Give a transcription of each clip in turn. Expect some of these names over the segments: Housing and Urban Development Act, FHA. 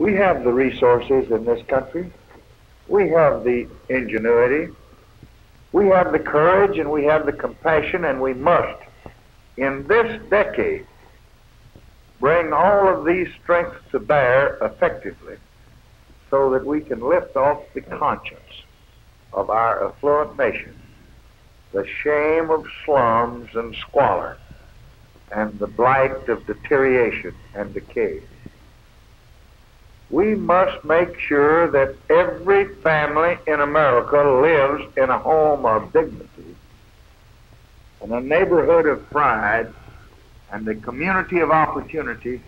We have the resources in this country. We have the ingenuity. We have the courage and we have the compassion, and we must, in this decade, bring all of these strengths to bear effectively so that we can lift off the conscience of our affluent nation the shame of slums and squalor and the blight of deterioration and decay. We must make sure that every family in America lives in a home of dignity, in a neighborhood of pride, and a community of opportunity,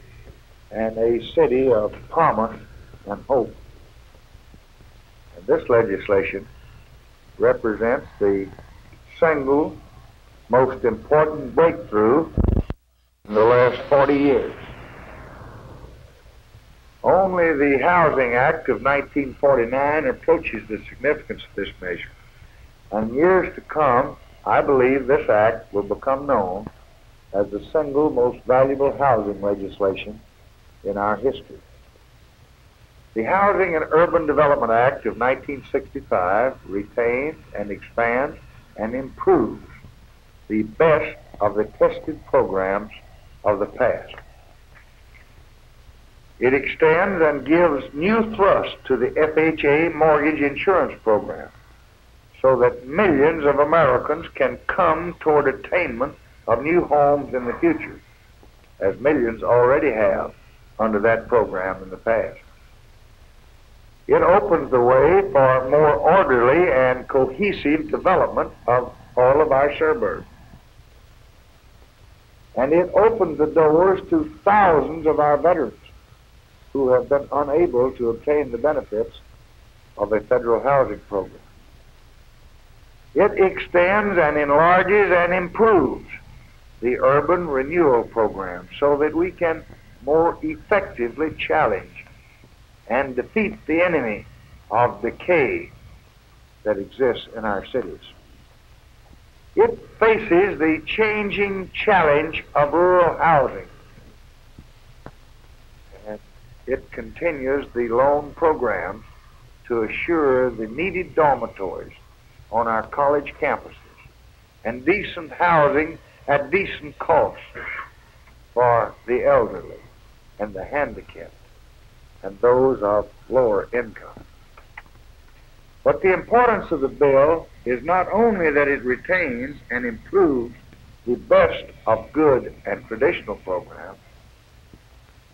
and a city of promise and hope. And this legislation represents the single most important breakthrough in the last 40 years. Only the Housing Act of 1949 approaches the significance of this measure. And in years to come, I believe this act will become known as the single most valuable housing legislation in our history. The Housing and Urban Development Act of 1965 retains and expands and improves the best of the tested programs of the past. It extends and gives new thrust to the FHA mortgage insurance program so that millions of Americans can come toward attainment of new homes in the future, as millions already have under that program in the past. It opens the way for more orderly and cohesive development of all of our suburbs. And it opens the doors to thousands of our veterans who have been unable to obtain the benefits of a federal housing program. It extends and enlarges and improves the urban renewal program so that we can more effectively challenge and defeat the enemy of decay that exists in our cities. It faces the changing challenge of rural housing, and it continues the loan program to assure the needed dormitories on our college campuses and decent housing at decent cost for the elderly and the handicapped and those of lower income. But the importance of the bill is not only that it retains and improves the best of good and traditional programs,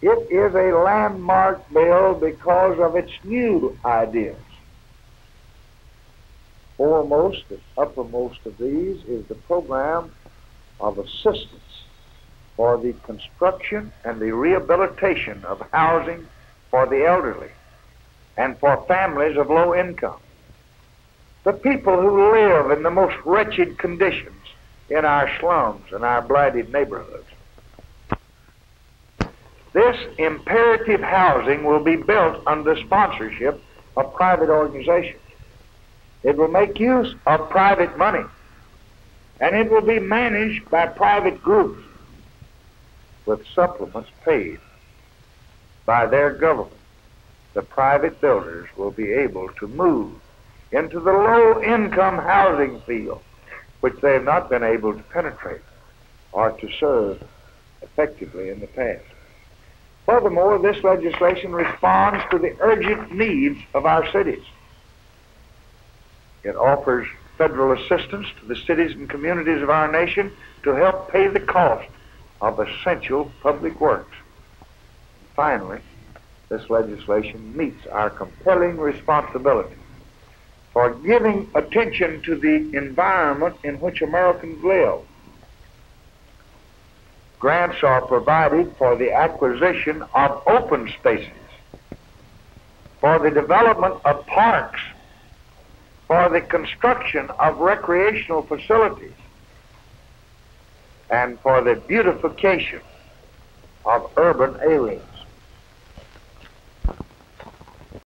it is a landmark bill because of its new ideas. Foremost and uppermost of these is the program of assistance for the construction and the rehabilitation of housing for the elderly and for families of low income. The people who live in the most wretched conditions in our slums and our blighted neighborhoods. This imperative housing will be built under sponsorship of private organizations. It will make use of private money, and it will be managed by private groups with supplements paid by their government. The private builders will be able to move into the low-income housing field, which they have not been able to penetrate or to serve effectively in the past. Furthermore, this legislation responds to the urgent needs of our cities. It offers federal assistance to the cities and communities of our nation to help pay the cost of essential public works. Finally, this legislation meets our compelling responsibility for giving attention to the environment in which Americans live. Grants are provided for the acquisition of open spaces, for the development of parks, for the construction of recreational facilities, and for the beautification of urban areas.